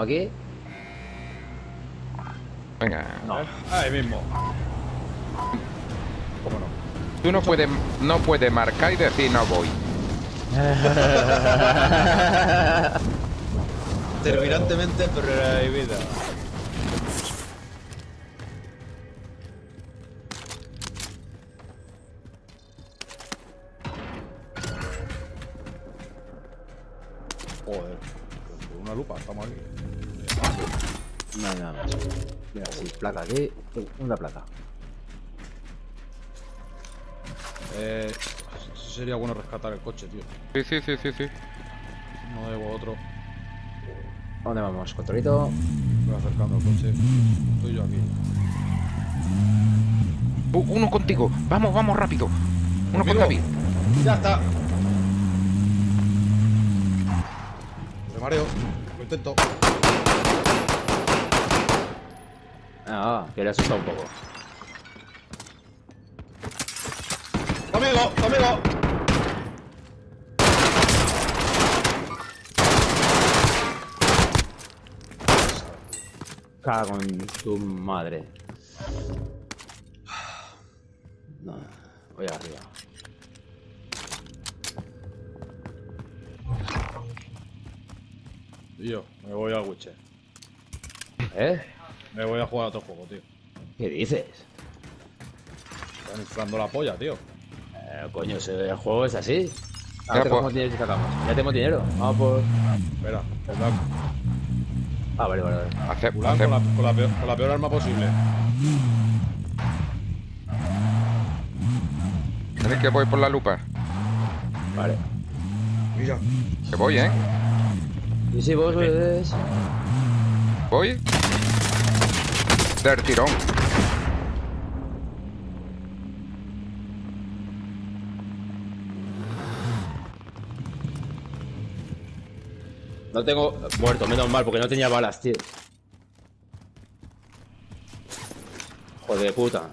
¿Estamos aquí? Venga. No. Ahí mismo. ¿Cómo no? Tú no puedes marcar y decir no voy. Terminantemente prohibida. Joder, con una lupa estamos aquí. No hay nada más. Mira, sí, placa aquí, una placa. Sí sería bueno rescatar el coche, tío. Sí. No debo otro. ¿Dónde vamos? Controlito. Voy acercando el coche. Estoy yo aquí. Uno contigo. Vamos rápido. Uno con David. Ya está. Me mareo. Lo intento. Ah, que le asusta un poco. ¡Conmigo! Cago en tu madre. No, voy arriba. Tío, me voy al Witcher. ¿Eh? Me voy a jugar a otro juego, tío. ¿Qué dices? Están inflando la polla, tío. Coño, el juego es así. Ahora tenemos dinero y sacamos. Ya tenemos dinero. Vamos por... Espera, perdón. Ah, vale. Con la peor arma posible. ¿Crees que voy por la lupa? Vale. Mira. Que voy, ¿eh? Sí, vos ves. Voy. Del tirón. No tengo... Muerto, menos mal, porque no tenía balas, tío. Joder de puta.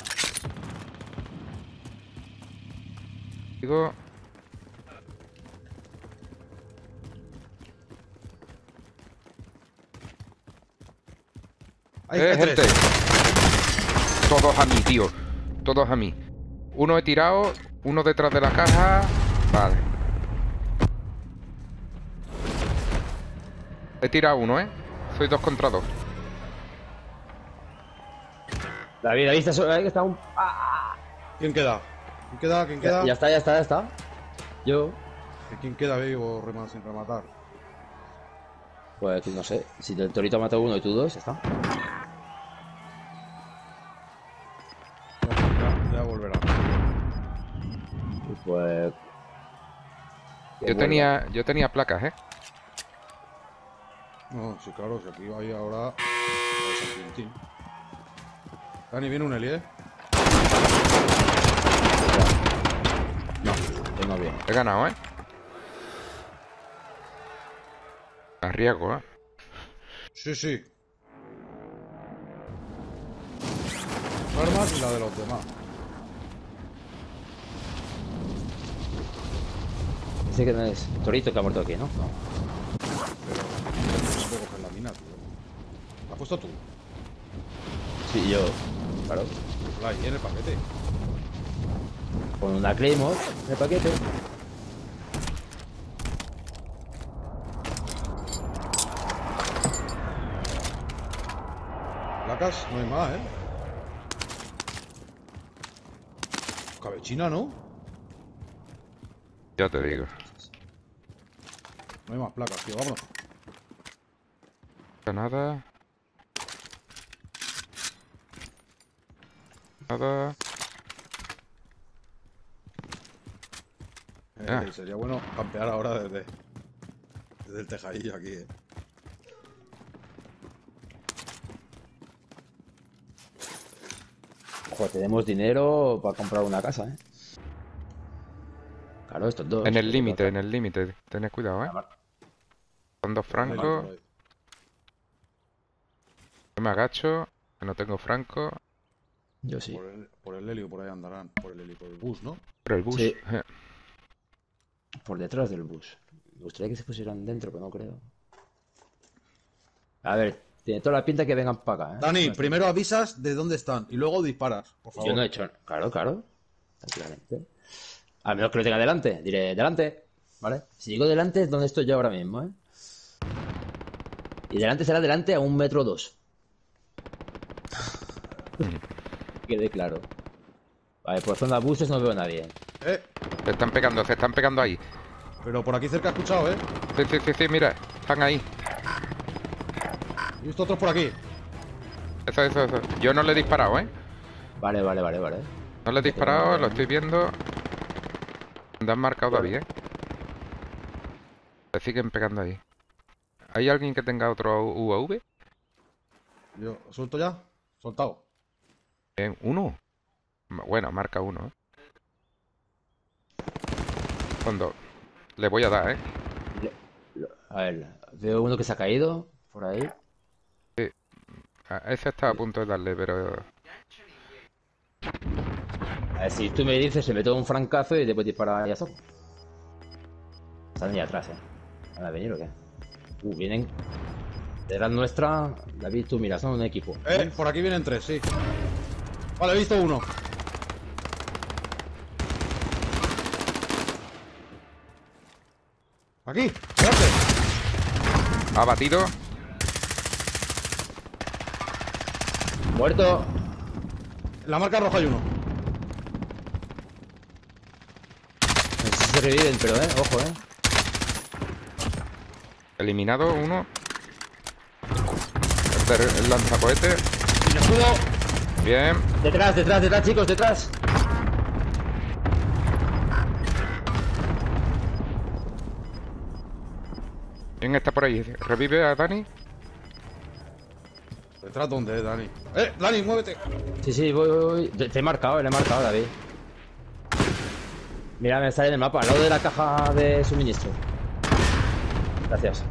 Digo... gente. Todos a mí, tío. Todos a mí. Uno he tirado, uno detrás de la caja. Vale. He tirado uno, ¿eh? Soy 2 contra 2. David, ahí está un... ¡Ah! ¿Quién queda? Ya está. Yo. ¿Quién queda vivo sin rematar? Pues no sé. Si el torito ha matado uno y tú 2, ya está. Ya volverá. Pues... Yo tenía placas, ¿eh? No, sí, claro, si aquí hay ahora... Dani, viene un heli, ¿eh? No, tengo bien. He ganado, ¿eh? Arriesgo, ¿eh? Sí. Las armas y la de los demás. Ese que no es... Torito que ha muerto aquí, ¿no? No. ¿La has puesto tú? Sí, yo. Claro. La hay en el paquete. Con una Claymore en el paquete. Placas, no hay más, ¿eh? Cabechina, ¿no? Ya te digo. No hay más placas, tío, vámonos. Nada. Sería bueno campear ahora desde el tejadillo aquí, ¿eh? Ojo, tenemos dinero para comprar una casa, ¿eh? Claro, estos dos. En el límite. Tened cuidado, ¿eh? Son 2 francos. Yo me agacho, que no tengo franco. Yo sí. Por el helio, por ahí andarán. Por el bus, ¿no? Por el bus. Sí. Por detrás del bus. Me gustaría que se pusieran dentro, pero no creo. A ver, tiene toda la pinta que vengan para acá, ¿eh? Dani, primero avisas de dónde están y luego disparas, por favor. Yo no he hecho... Claro, claro. Tranquilamente. A menos que lo tenga delante. Diré, delante. ¿Vale? Si digo delante es donde estoy yo ahora mismo, ¿eh? Y delante será delante a 1,2 metros. Quede claro. Vale, por zona buses no veo a nadie. Se están pegando ahí. Pero por aquí cerca he escuchado, ¿eh? Sí, sí, sí, sí, mira. Están ahí. Y estos otros por aquí. Eso, eso, eso. Yo no le he disparado, ¿eh? Vale, vale, vale, vale. No le he disparado, lo estoy viendo. Me han marcado todavía, ¿eh? Se siguen pegando ahí. ¿Hay alguien que tenga otro UAV? Yo, ¿suelto ya? Soltado. ¿Uno? Bueno, marca uno, ¿eh? Son dos. Le voy a dar, ¿eh? A ver, veo uno que se ha caído por ahí. Sí. Ese está a punto de darle, pero... A ver, si tú me dices, se mete un francazo y después dispara a Yasok. Están ya atrás, ¿eh? ¿Van a venir o qué? Vienen... Detrás nuestra... David, tú mira, son un equipo. Por aquí vienen tres, sí. Vale, he visto uno. Aquí, gracias. Abatido. Muerto. En la marca roja hay uno. No sé si se reviven, pero ojo, Eliminado uno. El lanzacohete. ¡Me escudo! Bien. Detrás, detrás, detrás, chicos, detrás. ¿Quién está por ahí? ¿Revive a Dani? ¿Detrás dónde es Dani? Dani, muévete. Sí, sí, voy. Te he marcado, le he marcado, David. Mira, me sale en el mapa, al lado de la caja de suministro. Gracias.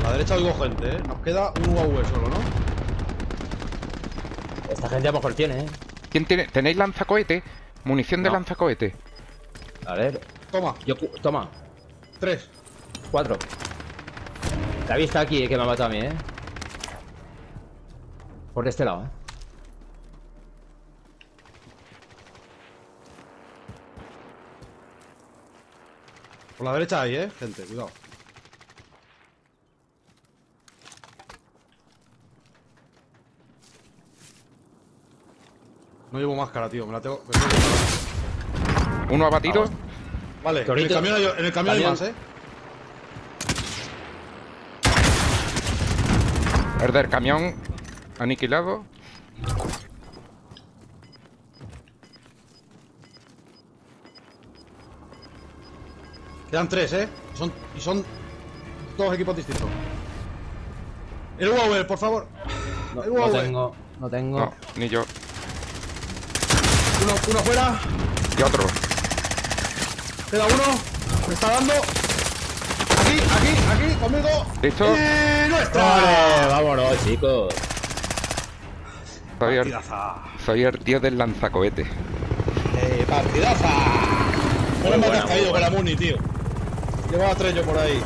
A la derecha oigo gente, ¿eh? Nos queda un UAV solo, ¿no? Esta gente a lo mejor tiene, ¿eh? ¿Quién tiene? ¿Tenéis lanzacohete? Munición de lanzacohete. A ver... Toma. Toma. 3. 4. La vista aquí, que me ha matado a mí, ¿eh? Por este lado, ¿eh? Por la derecha hay, ¿eh? Gente, cuidado. No llevo máscara, tío, me la tengo... ¿Uno abatido? Vale, en el camión hay más, ¿eh? Perder camión aniquilado. Quedan tres, ¿eh? Son dos equipos distintos. El UAV, por favor. El UAV. No tengo. No, ni yo. Uno fuera. Y otro. Queda uno. Me está dando. Aquí, conmigo. ¿Listo? ¡Y nuestra! ¡Vale! Vámonos, chicos. Soy el tío del lanzacohete. ¡Partidaza! No me has caído con la Muni, tío. Llevaba tres yo por ahí.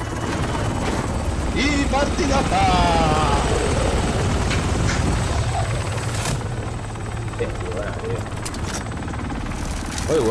¡Y partidaza! Qué buena, tío. Muy bueno.